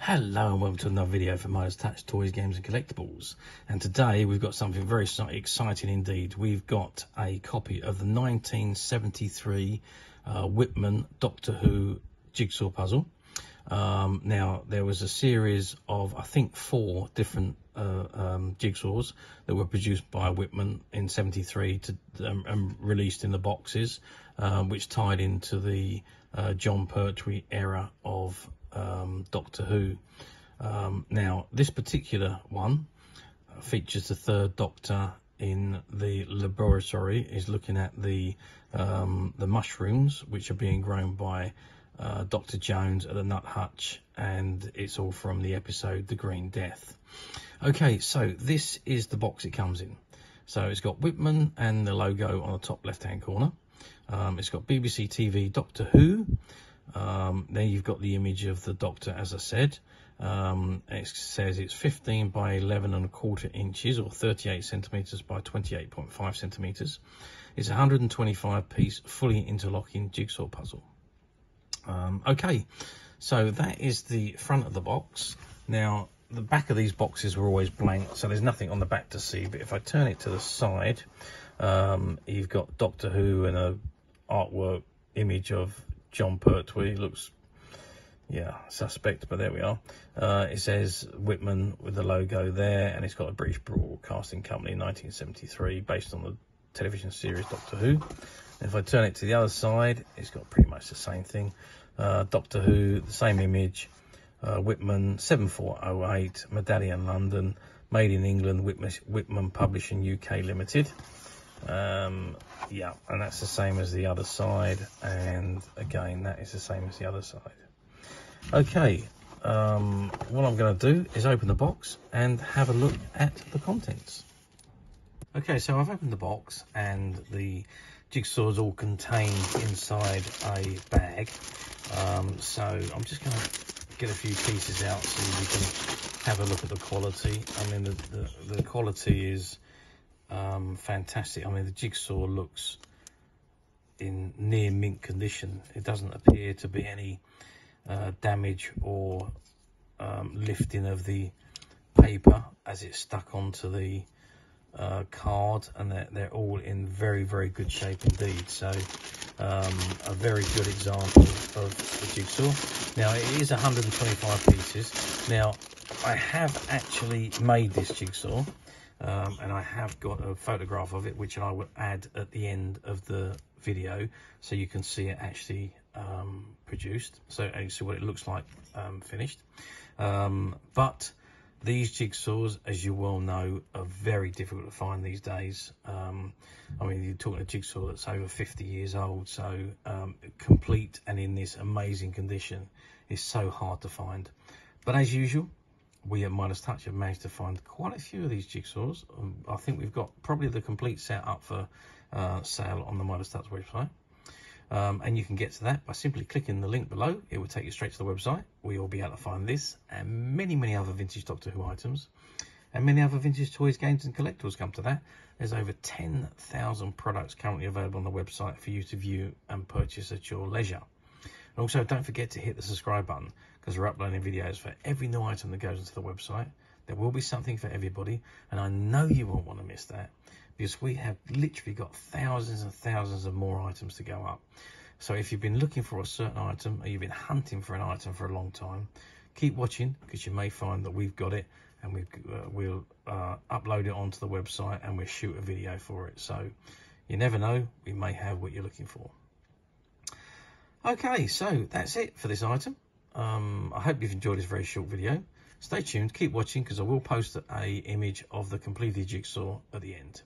Hello and welcome to another video from Midas Touch Toys, Games and Collectables. And today we've got something very exciting indeed. We've got a copy of the 1973 Whitman Doctor Who jigsaw puzzle. Now there was a series of I think 4 different jigsaws that were produced by Whitman in 73 and released in the boxes, which tied into the Jon Pertwee era of Doctor Who. Now this particular one features the 3rd Doctor in the laboratory, is looking at the mushrooms which are being grown by Dr. Jones at the Nut Hutch, and it's all from the episode The Green Death. Okay, so this is the box it comes in. So it's got Whitman and the logo on the top left hand corner. It's got BBC TV Doctor Who. Then you've got the image of the Doctor, as I said. It says it's 15 by 11¼ inches, or 38 centimetres by 28.5 centimetres. It's a 125-piece fully interlocking jigsaw puzzle. Okay, so that is the front of the box. Now, the back of these boxes were always blank, so there's nothing on the back to see. But if I turn it to the side, you've got Doctor Who and a artwork image of Jon Pertwee. Looks, yeah, suspect, but there we are. It says Whitman with the logo there, and it's got a British Broadcasting Company 1973, based on the television series Doctor Who. If I turn it to the other side, it's got pretty much the same thing. Doctor Who, the same image. Whitman, 7408, Medallion, London, made in England, Whitman Publishing UK Limited. Yeah, and that's the same as the other side, and again that is the same as the other side. Okay, what I'm going to do is open the box and have a look at the contents. Okay, so I've opened the box and the jigsaw is all contained inside a bag. So I'm just going to get a few pieces out so we can have a look at the quality. I mean, the quality is fantastic. I mean, the jigsaw looks in near mint condition. It doesn't appear to be any damage or lifting of the paper as it's stuck onto the card, and they're all in very, very good shape indeed. So a very good example of the jigsaw. Now it is 125 pieces. Now I have actually made this jigsaw. And I have got a photograph of it, which I will add at the end of the video, so you can see it actually produced, so and see what it looks like finished. But these jigsaws, as you well know, are very difficult to find these days. I mean, you're talking a jigsaw that's over 50 years old, so complete and in this amazing condition is so hard to find. But as usual, we at Midas Touch have managed to find quite a few of these jigsaws. I think we've got probably the complete set up for sale on the Midas Touch website. And you can get to that by simply clicking the link below. It will take you straight to the website, where you'll be able to find this and many, many other vintage Doctor Who items. And many other vintage toys, games and collectibles come to that. There's over 10,000 products currently available on the website for you to view and purchase at your leisure. And also, don't forget to hit the subscribe button, because we're uploading videos for every new item that goes into the website. There will be something for everybody, and I know you won't want to miss that, because we have literally got thousands and thousands of more items to go up. So if you've been looking for a certain item, or you've been hunting for an item for a long time, keep watching, because you may find that we've got it, and we'll upload it onto the website, and we'll shoot a video for it. So you never know, we may have what you're looking for. Okay, so that's it for this item. I hope you've enjoyed this very short video. Stay tuned, keep watching, because I will post an image of the completed jigsaw at the end.